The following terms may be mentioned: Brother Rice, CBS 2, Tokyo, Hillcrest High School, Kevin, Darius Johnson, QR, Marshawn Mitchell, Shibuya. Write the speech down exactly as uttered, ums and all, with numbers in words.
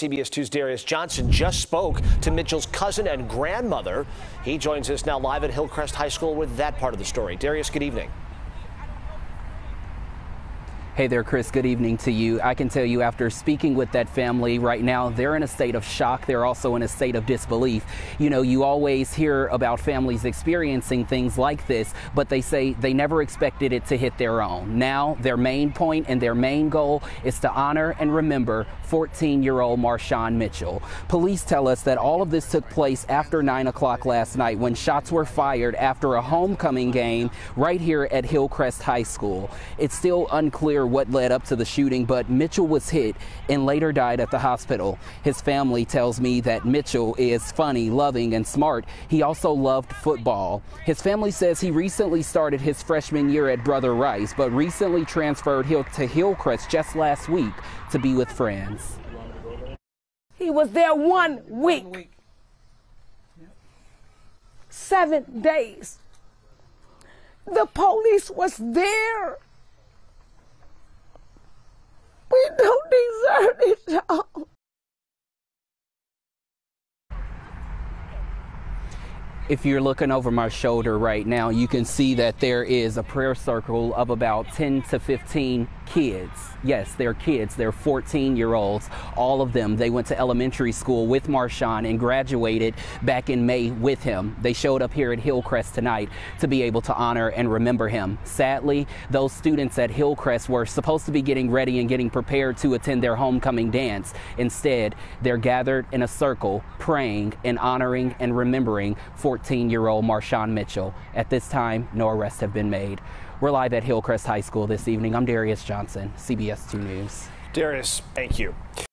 C B S two's Darius Johnson just spoke to Mitchell's cousin and grandmother. He joins us now live at Hillcrest High School with that part of the story. Darius, good evening. Hey there, Chris. Good evening to you. I can tell you after speaking with that family right now, they're in a state of shock. They're also in a state of disbelief. You know, you always hear about families experiencing things like this, but they say they never expected it to hit their own. Now, their main point and their main goal is to honor and remember fourteen-year-old Marshawn Mitchell. Police tell us that all of this took place after nine o'clock last night when shots were fired after a homecoming game right here at Hillcrest High School. It's still unclear what led up to the shooting, but Mitchell was hit and later died at the hospital. His family tells me that Mitchell is funny, loving, and smart. He also loved football. His family says he recently started his freshman year at Brother Rice, but recently transferred to Hillcrest just last week to be with friends. He was there one week, seven days. The police was there. We don't deserve it, y'all. If you're looking over my shoulder right now, you can see that there is a prayer circle of about ten to fifteen kids. Yes, they're kids. They're fourteen-year-olds. All of them. They went to elementary school with Marshawn and graduated back in May with him. They showed up here at Hillcrest tonight to be able to honor and remember him. Sadly, those students at Hillcrest were supposed to be getting ready and getting prepared to attend their homecoming dance. Instead, they're gathered in a circle praying and honoring and remembering fourteen-year-old Marshawn Mitchell. At this time, no arrests have been made. We're live at Hillcrest High School this evening. I'm Darius Johnson, C B S two News. Darius, thank you.